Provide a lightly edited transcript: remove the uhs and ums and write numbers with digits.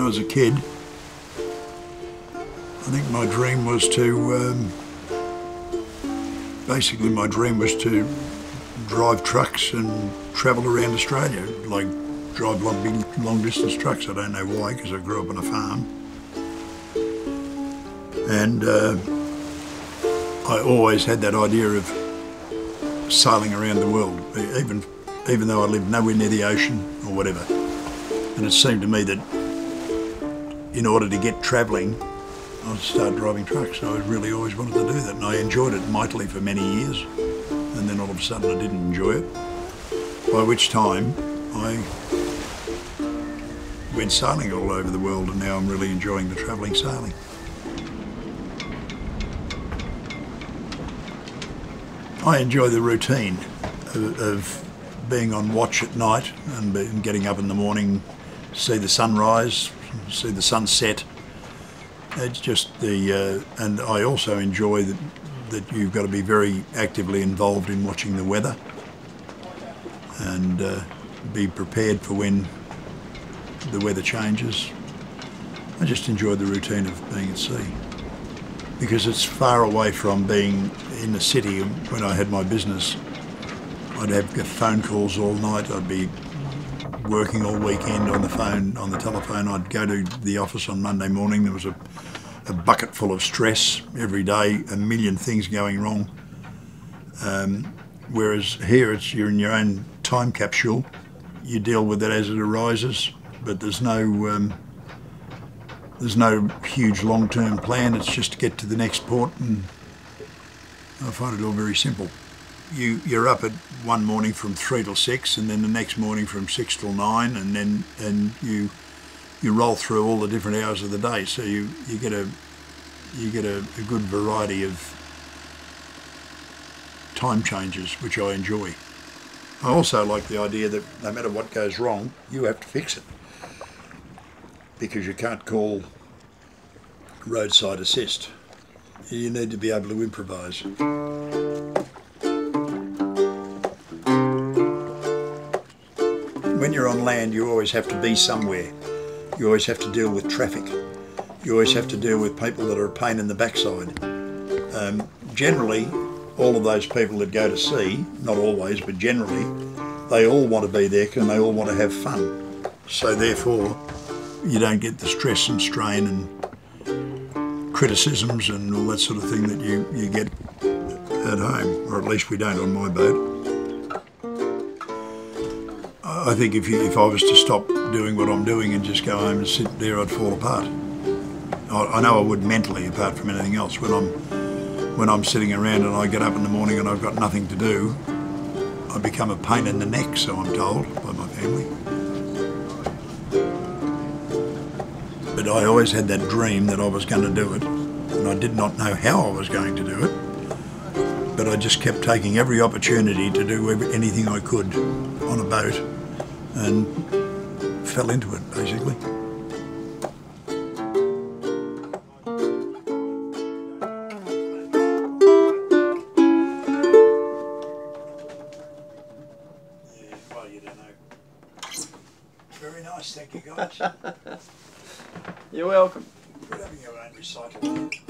I was a kid, I think my dream was to, basically my dream was to drive trucks and travel around Australia, like drive long distance trucks. I don't know why, because I grew up on a farm. And I always had that idea of sailing around the world, even though I lived nowhere near the ocean or whatever. And it seemed to me that in order to get travelling, I'd start driving trucks. I really always wanted to do that, and I enjoyed it mightily for many years. And then all of a sudden I didn't enjoy it, by which time I went sailing all over the world, and now I'm really enjoying the travelling sailing. I enjoy the routine of being on watch at night and getting up in the morning, see the sunrise, see the sunset. It's just the, and I also enjoy that you've got to be very actively involved in watching the weather and be prepared for when the weather changes. I just enjoy the routine of being at sea, because it's far away from being in the city. When I had my business, I'd have phone calls all night. I'd be working all weekend on the phone, on the telephone. I'd go to the office on Monday morning. There was a bucket full of stress every day, a million things going wrong. Whereas here, you're in your own time capsule. You deal with it as it arises, but there's no huge long-term plan. It's just to get to the next port, and I find it all very simple. You're up at one morning from 3 till 6, and then the next morning from 6 till 9, and then you roll through all the different hours of the day. So you get a good variety of time changes, which I enjoy. I also like the idea that no matter what goes wrong, you have to fix it, because you can't call roadside assist. You need to be able to improvise. When you're on land, you always have to be somewhere. You always have to deal with traffic. You always have to deal with people that are a pain in the backside. Generally, all of those people that go to sea, not always, but generally, they all want to be there and they all want to have fun. So therefore, you don't get the stress and strain and criticisms and all that sort of thing that you get at home, or at least we don't on my boat. I think if I was to stop doing what I'm doing and just go home and sit there, I'd fall apart. I know I would mentally, apart from anything else. When I'm sitting around and I get up in the morning and I've got nothing to do, I become a pain in the neck, so I'm told by my family. But I always had that dream that I was going to do it, and I did not know how I was going to do it, but I just kept taking every opportunity to do anything I could on a boat, and fell into it, basically. Yeah, well, you don't know. Very nice, thank you guys. You're welcome. Good having your own recital.